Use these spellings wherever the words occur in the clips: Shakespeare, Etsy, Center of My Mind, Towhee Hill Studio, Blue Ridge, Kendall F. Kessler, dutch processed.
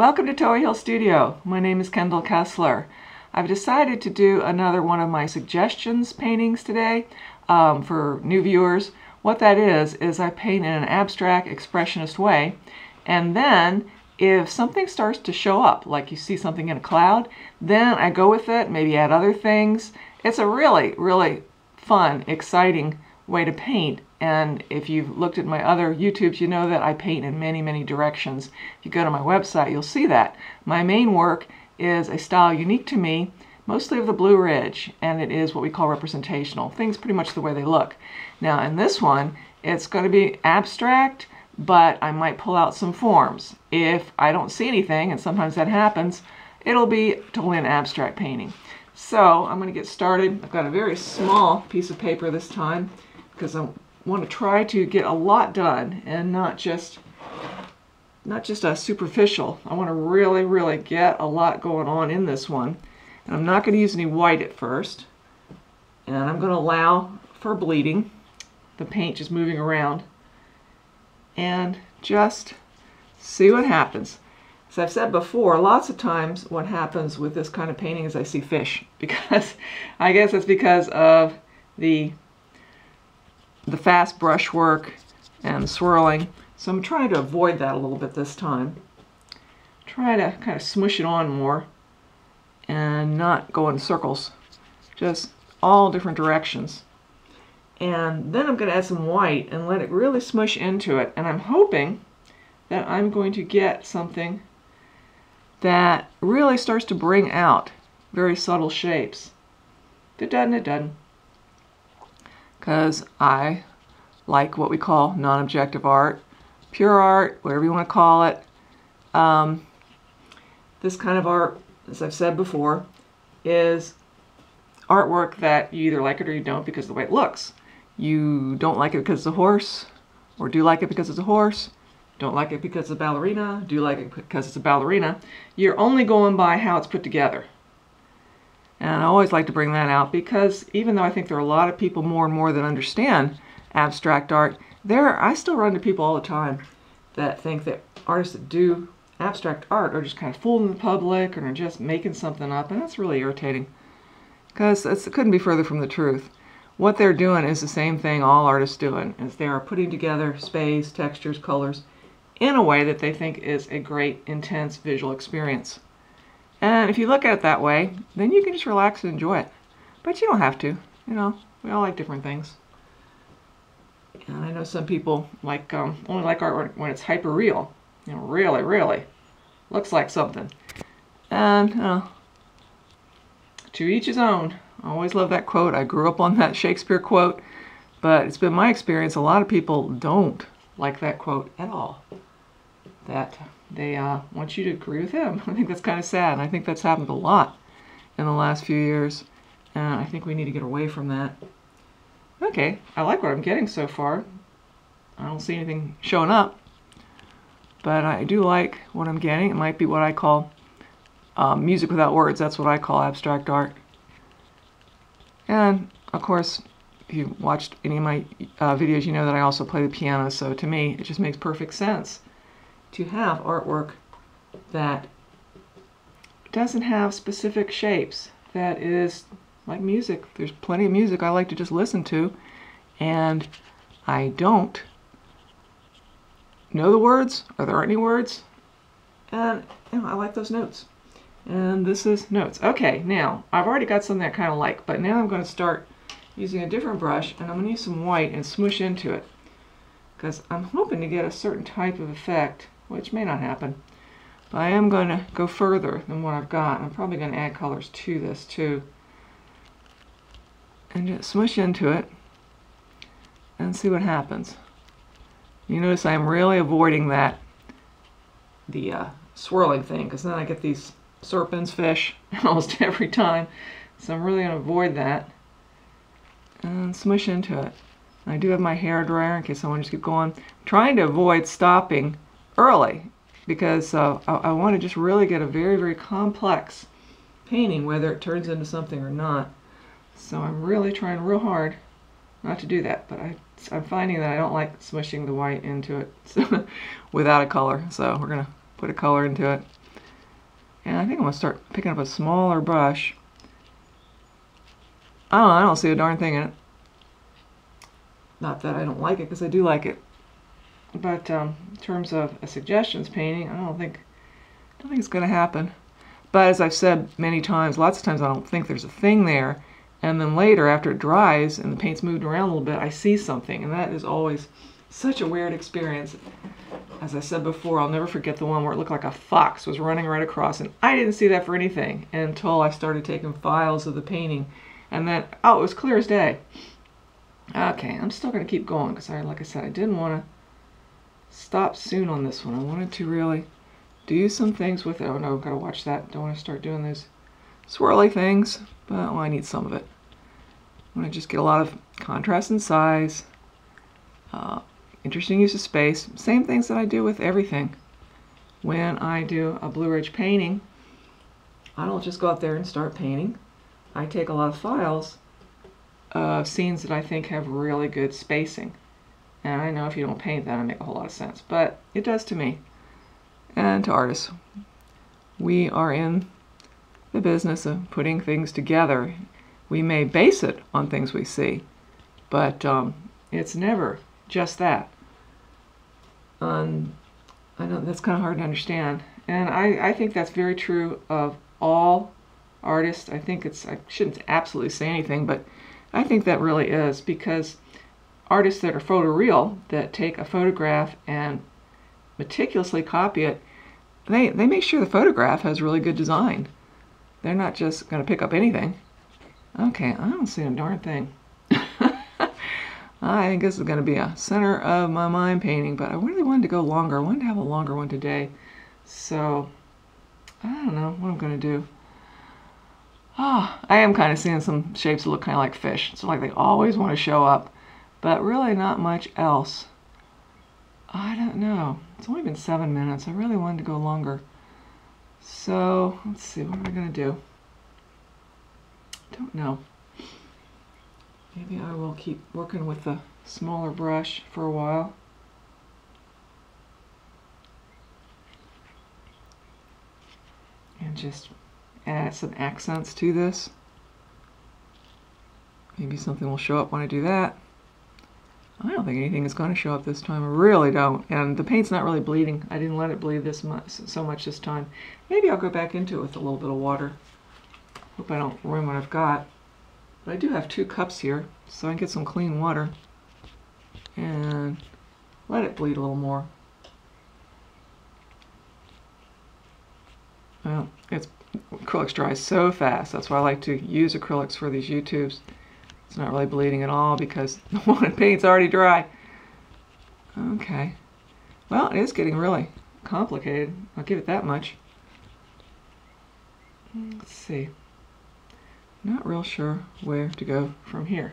Welcome to Towhee Hill Studio. My name is Kendall Kessler. I've decided to do another one of my suggestions paintings today for new viewers. What that is I paint in an abstract, expressionist way, and then if something starts to show up, like you see something in a cloud, then I go with it, maybe add other things. It's a really, really fun, exciting way to paint. And if you've looked at my other YouTubes, you know that I paint in many, many directions. If you go to my website, you'll see that. My main work is a style unique to me, mostly of the Blue Ridge, and it is what we call representational. Things pretty much the way they look. Now in this one, it's going to be abstract, but I might pull out some forms. If I don't see anything, and sometimes that happens, it'll be totally an abstract painting. So I'm going to get started. I've got a very small piece of paper this time because I'm want to try to get a lot done and not just a superficial. I want to really, really get a lot going on in this one. And I'm not going to use any white at first. And I'm going to allow for bleeding. The paint just moving around. And just see what happens. As I've said before, lots of times what happens with this kind of painting is I see fish. Because I guess it's because of the fast brush work and swirling. So I'm trying to avoid that a little bit this time. Try to kind of smush it on more and not go in circles, just all different directions. And then I'm going to add some white and let it really smush into it. And I'm hoping that I'm going to get something that really starts to bring out very subtle shapes. If it doesn't, it doesn't. Because I like what we call non-objective art, pure art, whatever you want to call it. This kind of art, as I've said before, is artwork that you either like it or you don't because of the way it looks. You don't like it because it's a horse, or do like it because it's a horse, don't like it because it's a ballerina, do like it because it's a ballerina. You're only going by how it's put together. And I always like to bring that out because even though I think there are a lot of people more and more that understand abstract art, I still run into people all the time that think that artists that do abstract art are just kind of fooling the public and are just making something up, and that's really irritating because it couldn't be further from the truth. What they're doing is the same thing all artists doing, is they are putting together space, textures, colors in a way that they think is a great, intense visual experience. And if you look at it that way, then you can just relax and enjoy it. But you don't have to. You know, we all like different things. And I know some people like only like art when it's hyper-real. You know, really, really looks like something. And to each his own. I always love that quote. I grew up on that Shakespeare quote. But it's been my experience a lot of people don't like that quote at all. That they want you to agree with them. I think that's kind of sad, and I think that's happened a lot in the last few years, and I think we need to get away from that. Okay, I like what I'm getting so far. I don't see anything showing up, but I do like what I'm getting. It might be what I call music without words. That's what I call abstract art. And, of course, if you've watched any of my videos, you know that I also play the piano, so to me it just makes perfect sense to have artwork that doesn't have specific shapes, that is like music. There's plenty of music I like to just listen to, and I don't know the words, or there aren't any words, and you know, I like those notes. And this is notes. Okay, now, I've already got something I kind of like, but now I'm going to start using a different brush, and I'm going to use some white and smoosh into it, because I'm hoping to get a certain type of effect, which may not happen, but I am going to go further than what I've got. I'm probably going to add colors to this too, and just smush into it and see what happens. You notice I'm really avoiding that, the swirling thing, because then I get these serpents, fish, almost every time, so I'm really going to avoid that and smush into it. I do have my hair dryer in case I want to just keep going. I'm trying to avoid stopping early because I want to just really get a very, very complex painting, whether it turns into something or not. So I'm really trying real hard not to do that, but I'm finding that I don't like smushing the white into it without a color. So we're going to put a color into it. And I think I'm going to start picking up a smaller brush. I don't know, I don't see a darn thing in it. Not that I don't like it, because I do like it. But in terms of a suggestions painting, I don't think it's going to happen. But as I've said many times, lots of times I don't think there's a thing there. And then later, after it dries and the paint's moved around a little bit, I see something. And that is always such a weird experience. As I said before, I'll never forget the one where it looked like a fox was running right across. And I didn't see that for anything until I started taking files of the painting. And then, oh, it was clear as day. Okay, I'm still going to keep going because, like I said, I didn't want to stop soon on this one. I wanted to really do some things with it. Oh no, gotta watch that. Don't want to start doing those swirly things, but well, I need some of it. I'm gonna just get a lot of contrast and size, interesting use of space, same things that I do with everything. When I do a Blue Ridge painting, I don't just go out there and start painting. I take a lot of files of scenes that I think have really good spacing. And I know if you don't paint that, it makes a whole lot of sense, but it does to me. And to artists, we are in the business of putting things together. We may base it on things we see, but it's never just that. I know that's kind of hard to understand, and I think that's very true of all artists. I think it's, I shouldn't absolutely say anything, but I think that really is, because artists that are photoreal, that take a photograph and meticulously copy it, they make sure the photograph has really good design. They're not just going to pick up anything. Okay, I don't see a darn thing. I think this is going to be a Center of My Mind painting, but I really wanted to go longer. I wanted to have a longer one today. So, I don't know what I'm going to do. Oh, I am kind of seeing some shapes that look kind of like fish. It's like they always want to show up, but really not much else. I don't know. It's only been 7 minutes. I really wanted to go longer. So, let's see. What am I going to do? Don't know. Maybe I will keep working with the smaller brush for a while. And just add some accents to this. Maybe something will show up when I do that. I don't think anything is going to show up this time. I really don't. And the paint's not really bleeding. I didn't let it bleed this much, so much this time. Maybe I'll go back into it with a little bit of water. Hope I don't ruin what I've got. But I do have 2 cups here, so I can get some clean water. And let it bleed a little more. Well, acrylics dry so fast. That's why I like to use acrylics for these YouTubes. It's not really bleeding at all because the wanted paint's already dry. Okay. Well, it is getting really complicated. I'll give it that much. Let's see. Not real sure where to go from here.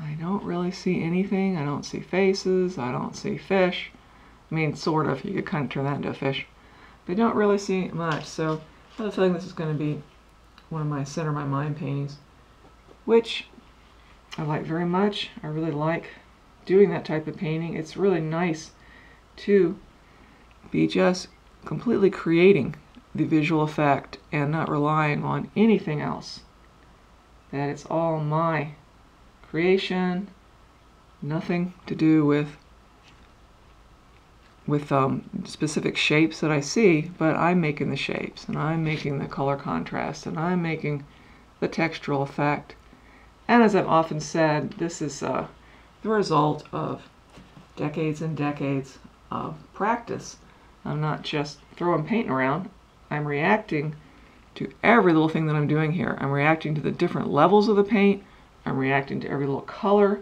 I don't really see anything. I don't see faces. I don't see fish. I mean, sort of. You could kind of turn that into a fish. But I don't really see much. So I have a feeling this is going to be one of my Center of My Mind paintings, which I like very much. I really like doing that type of painting. It's really nice to be just completely creating the visual effect and not relying on anything else. That it's all my creation, nothing to do with specific shapes that I see, but I'm making the shapes, and I'm making the color contrast, and I'm making the textural effect. And as I've often said, this is the result of decades and decades of practice. I'm not just throwing paint around. I'm reacting to every little thing that I'm doing here. I'm reacting to the different levels of the paint. I'm reacting to every little color.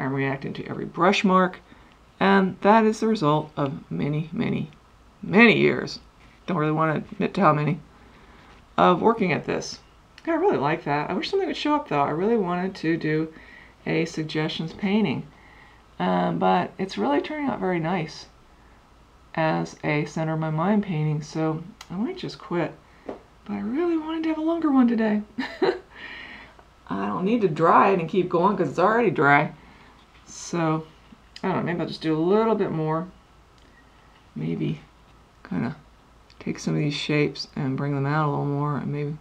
I'm reacting to every brush mark. And that is the result of many, many, many years. Don't really want to admit to how many, of working at this. I really like that. I wish something would show up though. I really wanted to do a suggestions painting, but it's really turning out very nice as a Center of My Mind painting, so I might just quit, but I really wanted to have a longer one today. I don't need to dry it and keep going because it's already dry, so I don't know, maybe I'll just do a little bit more, maybe kind of take some of these shapes and bring them out a little more and maybe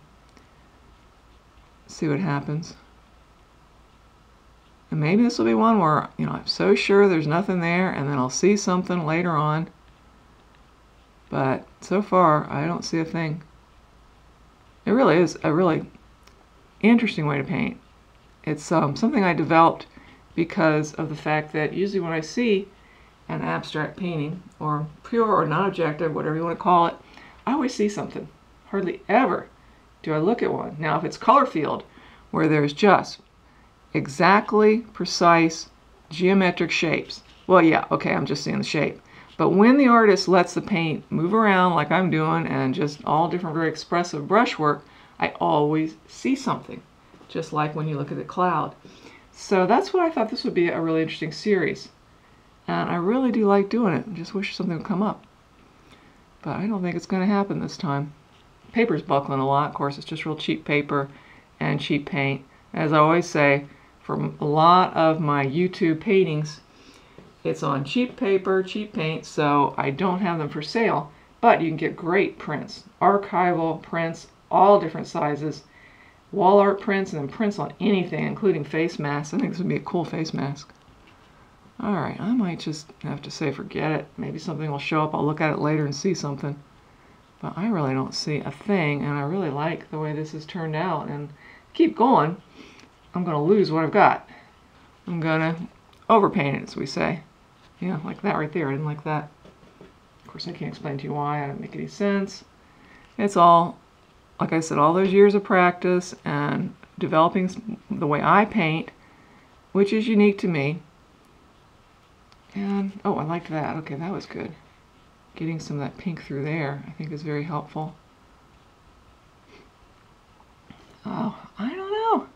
see what happens. And maybe this will be one where, you know, I'm so sure there's nothing there, and then I'll see something later on. But so far, I don't see a thing. It really is a really interesting way to paint. It's something I developed because of the fact that usually when I see an abstract painting, or pure or non-objective, whatever you want to call it, I always see something. Hardly ever do I look at one. Now, if it's color field, where there's just exactly precise geometric shapes, well, yeah, okay, I'm just seeing the shape. But when the artist lets the paint move around like I'm doing, and just all different very expressive brushwork, I always see something, just like when you look at the cloud. So that's what I thought this would be, a really interesting series. And I really do like doing it. I just wish something would come up. But I don't think it's going to happen this time. Paper's buckling a lot. Of course, it's just real cheap paper and cheap paint. As I always say, for a lot of my YouTube paintings, it's on cheap paper, cheap paint, so I don't have them for sale. But you can get great prints, archival prints, all different sizes, wall art prints, and then prints on anything, including face masks. I think this would be a cool face mask. All right, I might just have to say forget it. Maybe something will show up. I'll look at it later and see something. But I really don't see a thing, and I really like the way this has turned out. And keep going, I'm going to lose what I've got. I'm going to overpaint it, as we say. Yeah, like that right there. I didn't like that. Of course, I can't explain to you why. I don't make any sense. It's all, like I said, all those years of practice and developing the way I paint, which is unique to me. And, oh, I liked that. Okay, that was good. Getting some of that pink through there, I think, is very helpful. Oh, I don't know.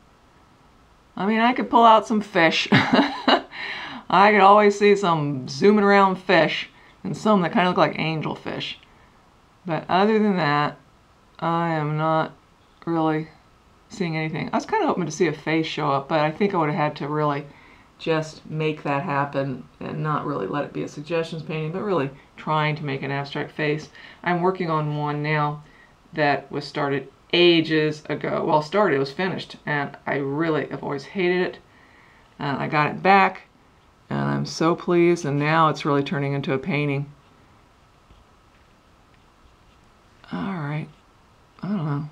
I mean, I could pull out some fish. I could always see some zooming around fish, and some that kind of look like angelfish. But other than that, I am not really seeing anything. I was kind of hoping to see a face show up, but I think I would have had to really just make that happen and not really let it be a suggestions painting, but really trying to make an abstract face. I'm working on one now that was started ages ago. Well, started, it was finished, and I really have always hated it. And I got it back, and I'm so pleased, and now it's really turning into a painting. All right, I don't know.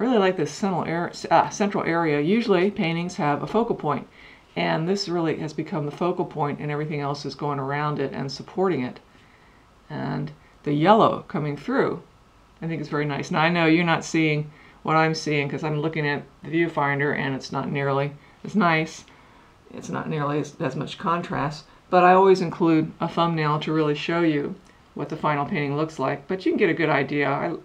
I really like this central area. Usually paintings have a focal point, and this really has become the focal point, and everything else is going around it and supporting it. And the yellow coming through, I think it's very nice. Now I know you're not seeing what I'm seeing because I'm looking at the viewfinder, and it's not nearly as nice. It's not nearly as much contrast, but I always include a thumbnail to really show you what the final painting looks like. But you can get a good idea.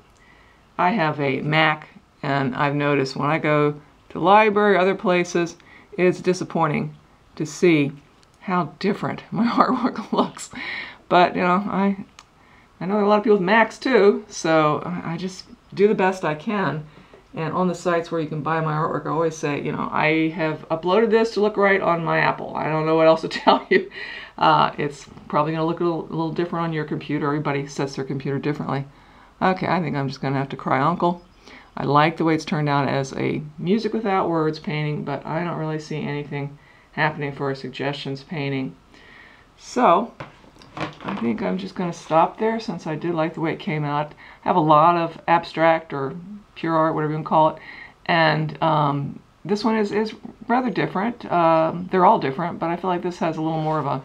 I have a Mac, and I've noticed when I go to the library or other places, it's disappointing to see how different my artwork looks. But, you know, I know there are a lot of people with Macs too, so I just do the best I can. And on the sites where you can buy my artwork, I always say, you know, I have uploaded this to look right on my Apple. I don't know what else to tell you. It's probably going to look a little different on your computer. Everybody sets their computer differently. Okay, I think I'm just going to have to cry uncle. I like the way it's turned out as a music without words painting, but I don't really see anything happening for a suggestions painting. So I think I'm just going to stop there, since I did like the way it came out. I have a lot of abstract or pure art, whatever you can call it, and this one is rather different. They're all different, but I feel like this has a little more of a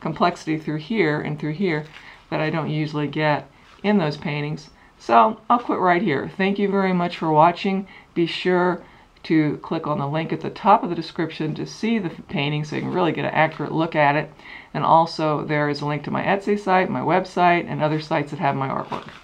complexity through here and through here that I don't usually get in those paintings. So I'll quit right here. Thank you very much for watching. Be sure to click on the link at the top of the description to see the painting so you can really get an accurate look at it. And also there is a link to my Etsy site, my website, and other sites that have my artwork.